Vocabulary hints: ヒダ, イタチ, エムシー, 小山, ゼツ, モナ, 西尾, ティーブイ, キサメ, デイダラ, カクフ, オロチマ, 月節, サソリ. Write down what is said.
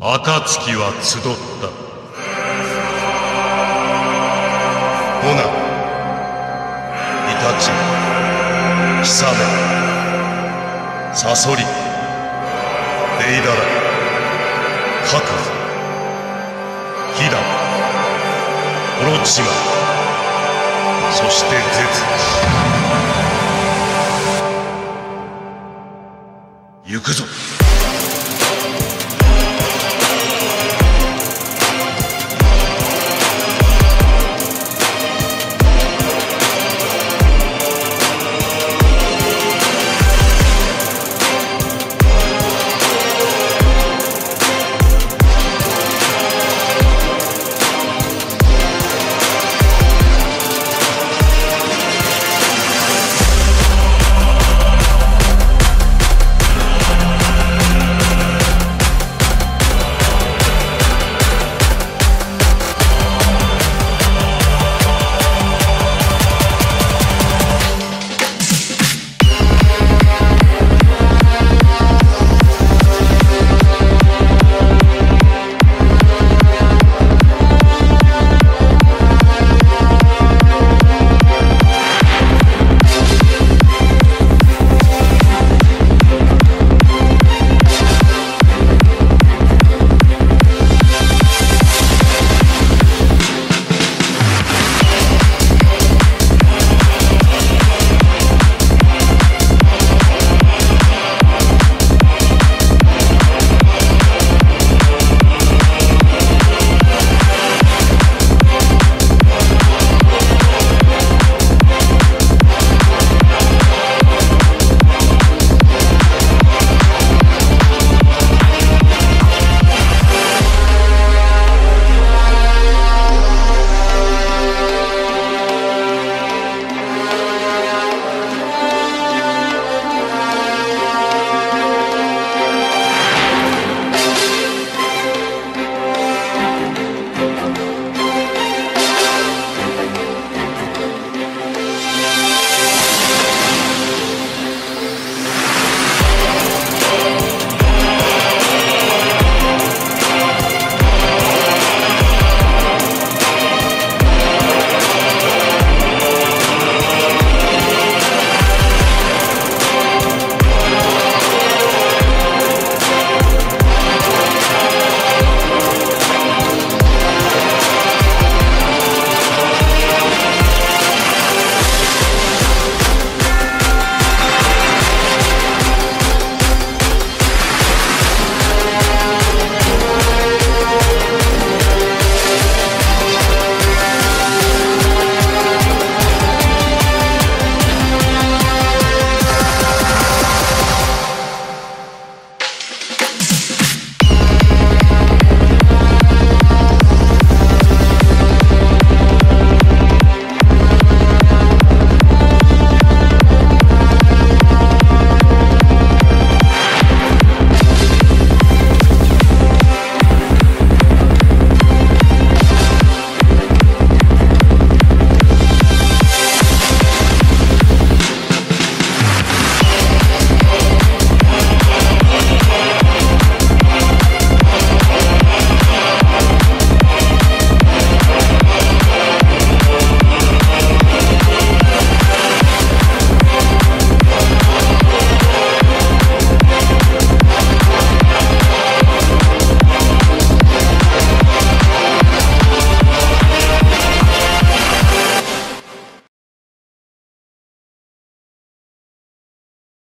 暁は集った。モナ、イタチ、キサメ、サソリ、デイダラ、カクフ、ヒダ、オロチマ、そしてゼツ。行くぞ。